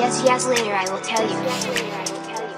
Yes, later I will tell you. Yes, later I will tell you.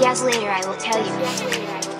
Yes, later I will tell you.